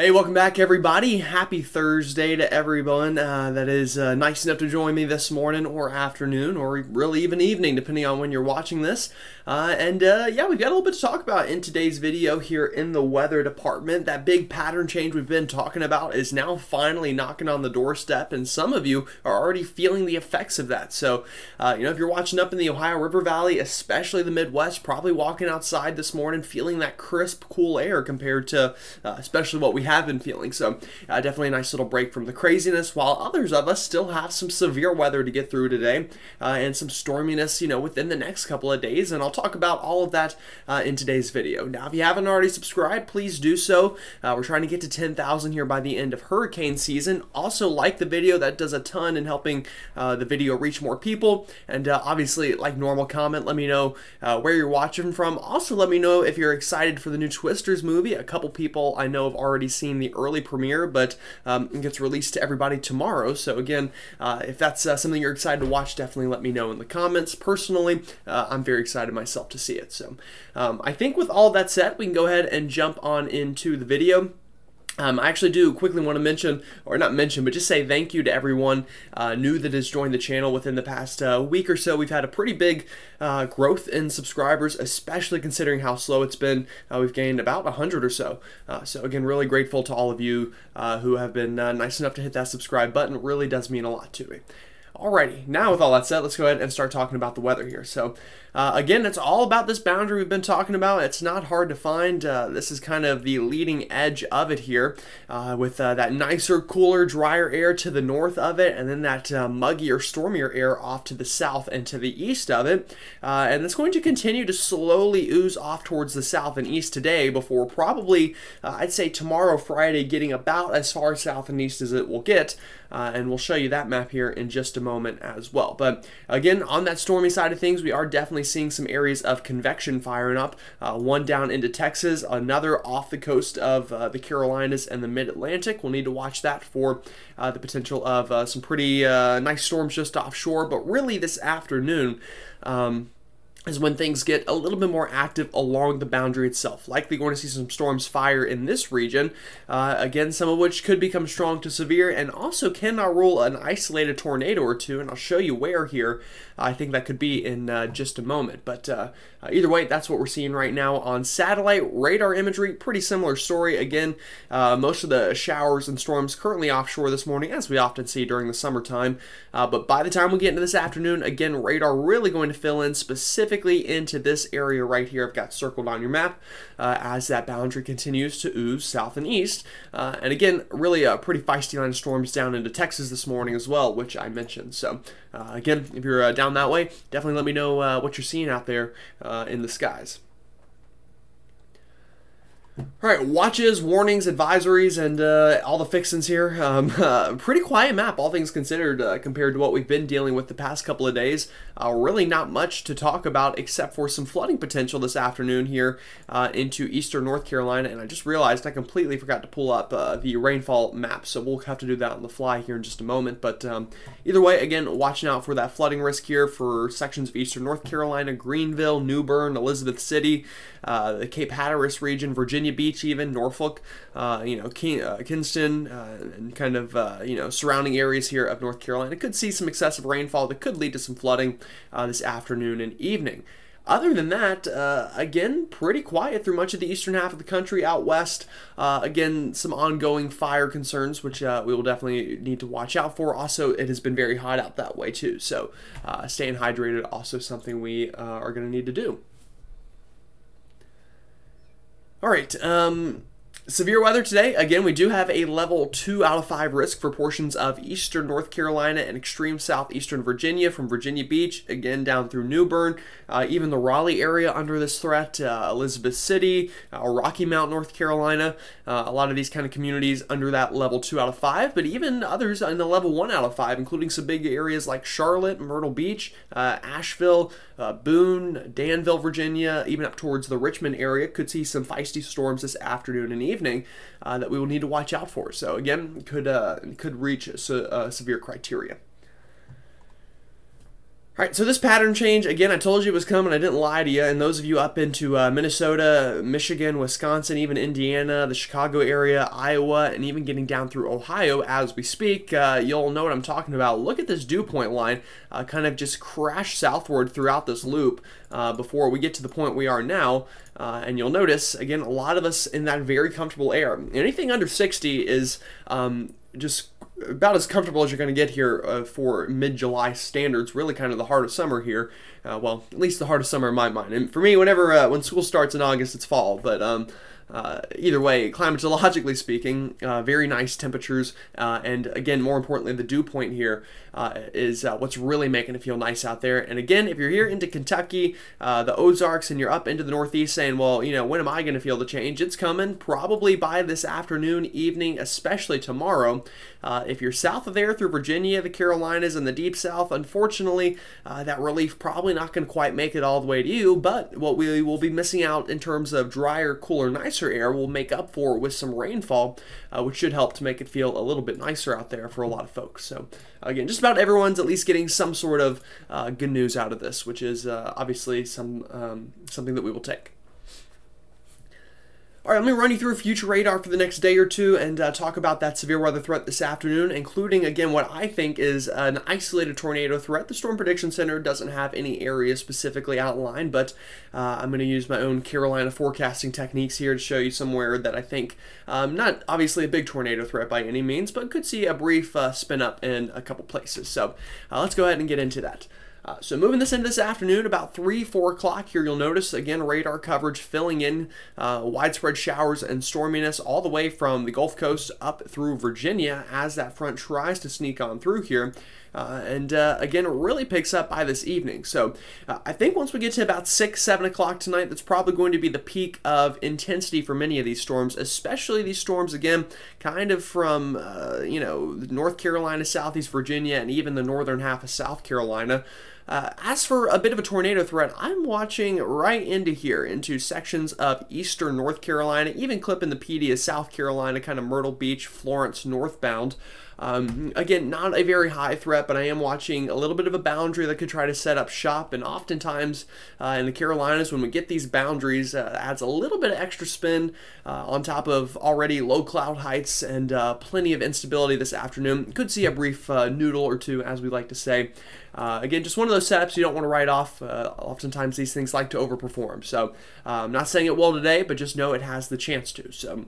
Hey, welcome back, everybody. Happy Thursday to everyone that is nice enough to join me this morning or afternoon or really even evening, depending on when you're watching this. Yeah, we've got a little bit to talk about in today's video here in the weather department. That big pattern change we've been talking about is now finally knocking on the doorstep, and some of you are already feeling the effects of that. So, you know, if you're watching up in the Ohio River Valley, especially the Midwest, probably walking outside this morning, feeling that crisp, cool air compared to especially what we have been feeling. So definitely a nice little break from the craziness, while others of us still have some severe weather to get through today and some storminess, you know, within the next couple of days. And I'll talk about all of that in today's video. Now, if you haven't already subscribed, please do so. We're trying to get to 10,000 here by the end of hurricane season. Also, like the video. That does a ton in helping the video reach more people. And obviously, like normal, comment, let me know where you're watching from. Also, let me know if you're excited for the new Twisters movie. A couple people I know have already seen the early premiere, but it gets released to everybody tomorrow. So again, if that's something you're excited to watch, definitely let me know in the comments. Personally, I'm very excited myself to see it. So I think with all that said, we can go ahead and jump on into the video. I actually do quickly want to mention, or not mention, but just say thank you to everyone new that has joined the channel within the past week or so. We've had a pretty big growth in subscribers, especially considering how slow it's been. We've gained about 100 or so. So again, really grateful to all of you who have been nice enough to hit that subscribe button. It really does mean a lot to me. Alrighty, now with all that said, let's go ahead and start talking about the weather here. So again, it's all about this boundary we've been talking about. It's not hard to find. This is kind of the leading edge of it here with that nicer, cooler, drier air to the north of it, and then that muggier, stormier air off to the south and to the east of it. And it's going to continue to slowly ooze off towards the south and east today before probably, I'd say tomorrow, Friday, getting about as far south and east as it will get. And we'll show you that map here in just a moment as well. But again, on that stormy side of things, we are definitely seeing some areas of convection firing up. One down into Texas, another off the coast of the Carolinas and the Mid-Atlantic. We'll need to watch that for the potential of some pretty nice storms just offshore. But really this afternoon, is when things get a little bit more active along the boundary itself. Likely going to see some storms fire in this region, again, some of which could become strong to severe, and also cannot rule an isolated tornado or two, and I'll show you where here. I think that could be in just a moment, but either way, that's what we're seeing right now on satellite radar imagery. Pretty similar story. Again, most of the showers and storms currently offshore this morning, as we often see during the summertime, but by the time we get into this afternoon, again, radar really going to fill in specifically into this area right here. I've got circled on your map as that boundary continues to ooze south and east. And again, really a pretty feisty line of storms down into Texas this morning as well, which I mentioned. So again, if you're down that way, definitely let me know what you're seeing out there in the skies. All right, watches, warnings, advisories, and all the fixins here. Pretty quiet map, all things considered, compared to what we've been dealing with the past couple of days. Really not much to talk about except for some flooding potential this afternoon here into eastern North Carolina. And I just realized I completely forgot to pull up the rainfall map, so we'll have to do that on the fly here in just a moment. But either way, again, watching out for that flooding risk here for sections of eastern North Carolina, Greenville, New Bern, Elizabeth City, the Cape Hatteras region, Virginia Beach, even Norfolk, you know, Kinston, and kind of you know, surrounding areas here of North Carolina. Could see some excessive rainfall that could lead to some flooding this afternoon and evening. Other than that, again, pretty quiet through much of the eastern half of the country. Out west, again, some ongoing fire concerns, which we will definitely need to watch out for. Also, it has been very hot out that way too, so staying hydrated also something we are going to need to do. All right, severe weather today. Again, we do have a level 2 out of 5 risk for portions of eastern North Carolina and extreme southeastern Virginia, from Virginia Beach, again, down through New Bern, even the Raleigh area under this threat, Elizabeth City, Rocky Mount, North Carolina, a lot of these kind of communities under that level 2 out of 5, but even others in the level 1 out of 5, including some big areas like Charlotte, Myrtle Beach, Asheville, Boone, Danville, Virginia, even up towards the Richmond area. Could see some feisty storms this afternoon and evening that we will need to watch out for. So again, could reach severe criteria. Alright, so this pattern change, again, I told you it was coming. I didn't lie to you. And those of you up into Minnesota, Michigan, Wisconsin, even Indiana, the Chicago area, Iowa, and even getting down through Ohio as we speak, you'll know what I'm talking about. Look at this dew point line kind of just crash southward throughout this loop before we get to the point we are now. And you'll notice, again, a lot of us in that very comfortable air. Anything under 60 is just about as comfortable as you're going to get here for mid-July standards, really kind of the heart of summer here. Well, at least the heart of summer in my mind. And for me, whenever when school starts in August, it's fall. But either way, climatologically speaking, very nice temperatures. And again, more importantly, the dew point here is what's really making it feel nice out there. And again, if you're here into Kentucky, the Ozarks, and you're up into the Northeast saying, well, you know, when am I going to feel the change? It's coming probably by this afternoon, evening, especially tomorrow. If you're south of there through Virginia, the Carolinas, and the Deep South, unfortunately, that relief probably not going to quite make it all the way to you. But what we will be missing out in terms of drier, cooler, nicer air will make up for with some rainfall, which should help to make it feel a little bit nicer out there for a lot of folks. So again, just about everyone's at least getting some sort of good news out of this, which is obviously something that we will take. All right, let me run you through future radar for the next day or two and talk about that severe weather threat this afternoon, including, again, what I think is an isolated tornado threat. The Storm Prediction Center doesn't have any area specifically outlined, but I'm going to use my own Carolina forecasting techniques here to show you somewhere that I think, not obviously a big tornado threat by any means, but could see a brief spin up in a couple places. So let's go ahead and get into that. So moving this into this afternoon, about 3, 4 o'clock here, you'll notice, again, radar coverage filling in widespread showers and storminess all the way from the Gulf Coast up through Virginia as that front tries to sneak on through here. And again, it really picks up by this evening. So I think once we get to about 6, 7 o'clock tonight, that's probably going to be the peak of intensity for many of these storms, especially these storms, again, kind of from, you know, North Carolina, Southeast Virginia, and even the northern half of South Carolina. As for a bit of a tornado threat, I'm watching right into here, into sections of eastern North Carolina, even clipping the PD of South Carolina, kind of Myrtle Beach, Florence, northbound. Again, not a very high threat, but I am watching a little bit of a boundary that could try to set up shop, and oftentimes in the Carolinas, when we get these boundaries, adds a little bit of extra spin on top of already low cloud heights and plenty of instability this afternoon. Could see a brief noodle or two, as we like to say. Again, just one of those setups you don't want to write off. Oftentimes, these things like to overperform. So I'm not saying it will today, but just know it has the chance to. So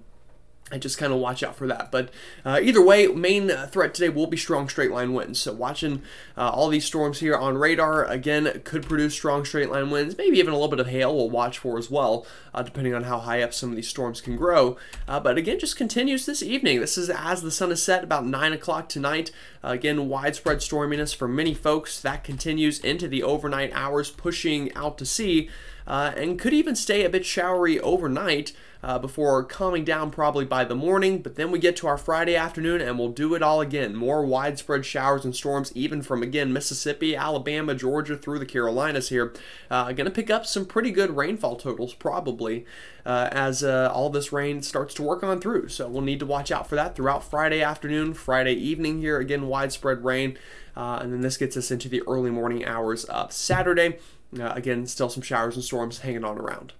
I just kind of watch out for that. But either way, main threat today will be strong straight line winds. So watching all these storms here on radar, again, could produce strong straight line winds. Maybe even a little bit of hail we'll watch for as well, depending on how high up some of these storms can grow. But again, just continues this evening. This is as the sun is set, about 9 o'clock tonight. Again, widespread storminess for many folks. That continues into the overnight hours, pushing out to sea. And could even stay a bit showery overnight before calming down probably by the morning. But then we get to our Friday afternoon and we'll do it all again. More widespread showers and storms, even from, again, Mississippi, Alabama, Georgia, through the Carolinas here. Going to pick up some pretty good rainfall totals probably as all this rain starts to work on through. So we'll need to watch out for that throughout Friday afternoon, Friday evening here. Again, widespread rain. And then this gets us into the early morning hours of Saturday. Again, still some showers and storms hanging on around.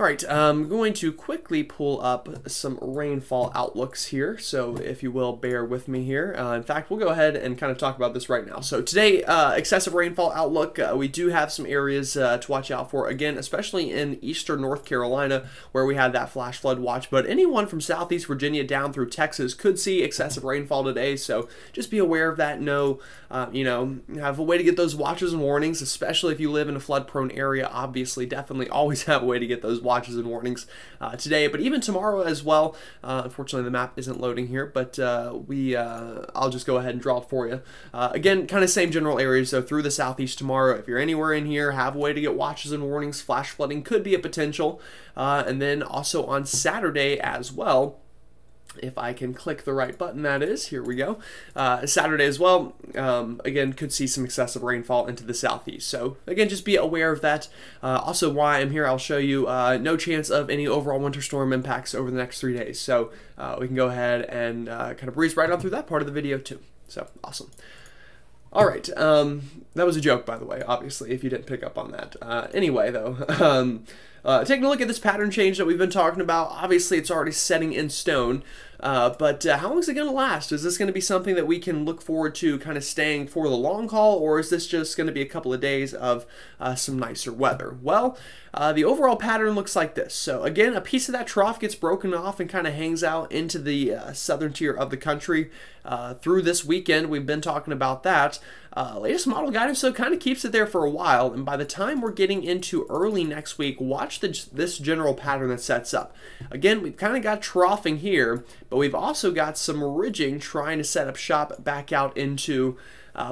All right, I'm going to quickly pull up some rainfall outlooks here, so if you will, bear with me here. In fact, we'll go ahead and kind of talk about this right now. So today, excessive rainfall outlook. We do have some areas to watch out for, again, especially in eastern North Carolina, where we had that flash flood watch. But anyone from southeast Virginia down through Texas could see excessive rainfall today, so just be aware of that. Know, you know, have a way to get those watches and warnings, especially if you live in a flood-prone area. Obviously, definitely always have a way to get those watches and warnings today, but even tomorrow as well. Unfortunately, the map isn't loading here, but I'll just go ahead and draw it for you. Again, kind of same general areas, so through the southeast tomorrow. If you're anywhere in here, have a way to get watches and warnings. Flash flooding could be a potential. And then also on Saturday as well, if I can click the right button, that is, here we go. Saturday as well, again, could see some excessive rainfall into the southeast. So again, just be aware of that. Also, while I'm here, I'll show you no chance of any overall winter storm impacts over the next 3 days. So we can go ahead and kind of breeze right on through that part of the video too. So, awesome. All right, that was a joke, by the way, obviously, if you didn't pick up on that. Anyway, though, taking a look at this pattern change that we've been talking about, obviously it's already setting in stone, but how long is it going to last? Is this going to be something that we can look forward to kind of staying for the long haul, or is this just going to be a couple of days of some nicer weather? Well, the overall pattern looks like this. So again, a piece of that trough gets broken off and kind of hangs out into the southern tier of the country through this weekend. We've been talking about that. Latest model guidance, so kind of keeps it there for a while, and by the time we're getting into early next week, watch this general pattern that sets up. Again, we've kind of got troughing here, but we've also got some ridging trying to set up shop back out into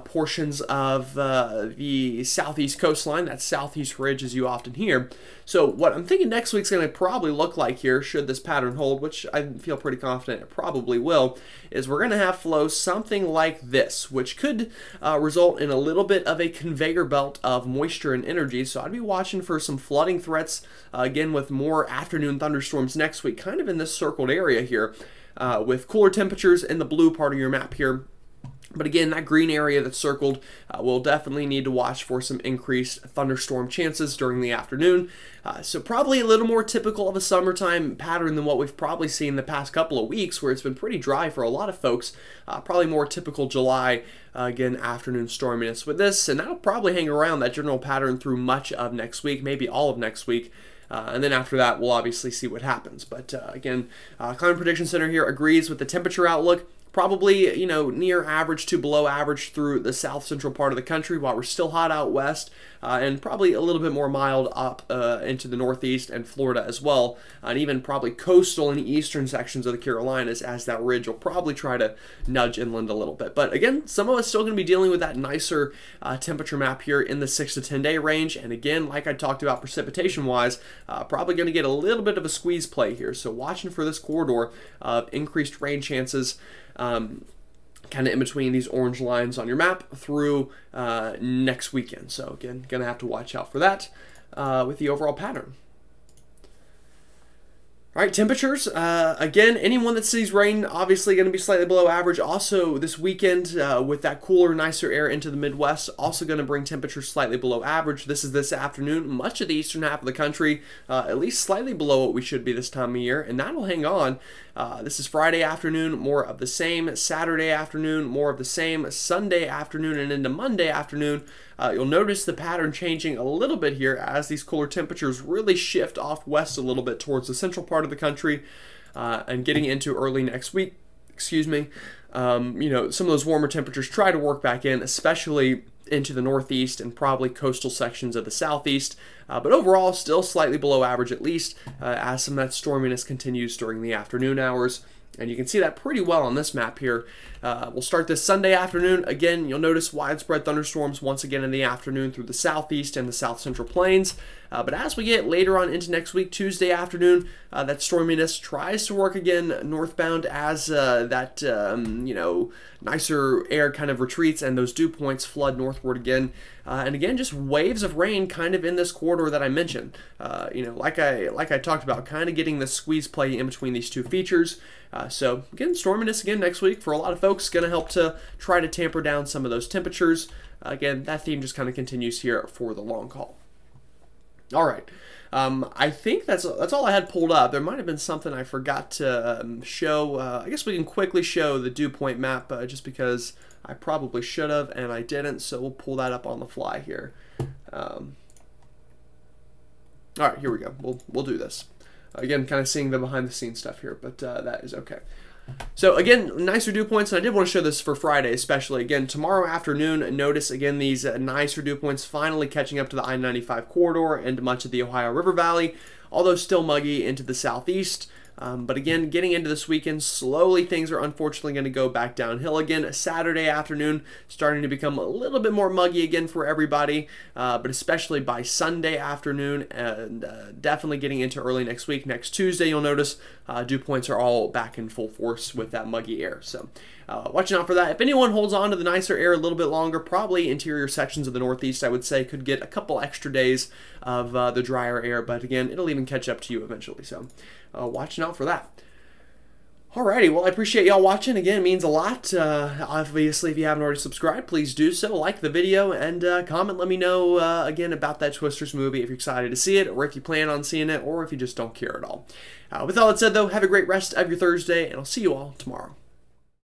portions of the southeast coastline, that southeast ridge as you often hear. So what I'm thinking next week's going to probably look like here, should this pattern hold, which I feel pretty confident it probably will, is we're going to have flow something like this, which could result in a little bit of a conveyor belt of moisture and energy. So I'd be watching for some flooding threats, again with more afternoon thunderstorms next week, kind of in this circled area here, with cooler temperatures in the blue part of your map here. But again, that green area that's circled, we'll definitely need to watch for some increased thunderstorm chances during the afternoon. So probably a little more typical of a summertime pattern than what we've probably seen the past couple of weeks, where it's been pretty dry for a lot of folks. Probably more typical July, again, afternoon storminess with this. And that'll probably hang around, that general pattern, through much of next week, maybe all of next week. And then after that, we'll obviously see what happens. But again, Climate Prediction Center here agrees with the temperature outlook. Probably, you know, near average to below average through the south central part of the country while we're still hot out west, and probably a little bit more mild up into the northeast and Florida as well, and even probably coastal and eastern sections of the Carolinas, as that ridge will probably try to nudge inland a little bit. But again, some of us still going to be dealing with that nicer temperature map here in the 6 to 10 day range. And again, like I talked about precipitation wise, probably going to get a little bit of a squeeze play here. So watching for this corridor of increased rain chances, kind of in between these orange lines on your map through next weekend. So again, gonna have to watch out for that with the overall pattern. All right, temperatures, again, anyone that sees rain, obviously going to be slightly below average. Also, this weekend, with that cooler, nicer air into the Midwest, also going to bring temperatures slightly below average. This is this afternoon. Much of the eastern half of the country, at least slightly below what we should be this time of year, and that'll hang on. This is Friday afternoon, more of the same. Saturday afternoon, more of the same. Sunday afternoon and into Monday afternoon, you'll notice the pattern changing a little bit here as these cooler temperatures really shift off west a little bit towards the central part of the country, and getting into early next week, excuse me, you know, some of those warmer temperatures try to work back in, especially into the northeast and probably coastal sections of the southeast, but overall still slightly below average, at least as some of that storminess continues during the afternoon hours. And you can see that pretty well on this map here. We'll start this Sunday afternoon. Again, you'll notice widespread thunderstorms once again in the afternoon through the southeast and the south central plains. But as we get later on into next week, Tuesday afternoon, that storminess tries to work again northbound as that you know, nicer air kind of retreats and those dew points flood northward again. And again, just waves of rain kind of in this corridor that I mentioned. You know, like I talked about, kind of getting the squeeze play in between these two features. So again, storminess again next week for a lot of folks, going to help to try to tamper down some of those temperatures. Again, that theme just kind of continues here for the long haul. All right, I think that's all I had pulled up. There might have been something I forgot to show. I guess we can quickly show the dew point map just because I probably should have and I didn't, so we'll pull that up on the fly here. All right, here we go. We'll do this. Again, kind of seeing the behind-the-scenes stuff here, but that is okay. So again, nicer dew points, and I did want to show this for Friday especially. Again, tomorrow afternoon, notice again these nicer dew points finally catching up to the I-95 corridor and much of the Ohio River Valley, although still muggy into the southeast. But again, getting into this weekend, slowly things are unfortunately going to go back downhill again. Saturday afternoon, starting to become a little bit more muggy again for everybody, but especially by Sunday afternoon, and definitely getting into early next week. Next Tuesday, you'll notice dew points are all back in full force with that muggy air. So watching out for that. If anyone holds on to the nicer air a little bit longer, probably interior sections of the Northeast, I would say, could get a couple extra days of the drier air, but again, it'll even catch up to you eventually. So watching out for that. Alrighty, well, I appreciate y'all watching. Again, it means a lot. Obviously, if you haven't already subscribed, please do so. Like the video and comment. Let me know, again, about that Twisters movie, if you're excited to see it, or if you plan on seeing it, or if you just don't care at all. With all that said, though, have a great rest of your Thursday, and I'll see you all tomorrow.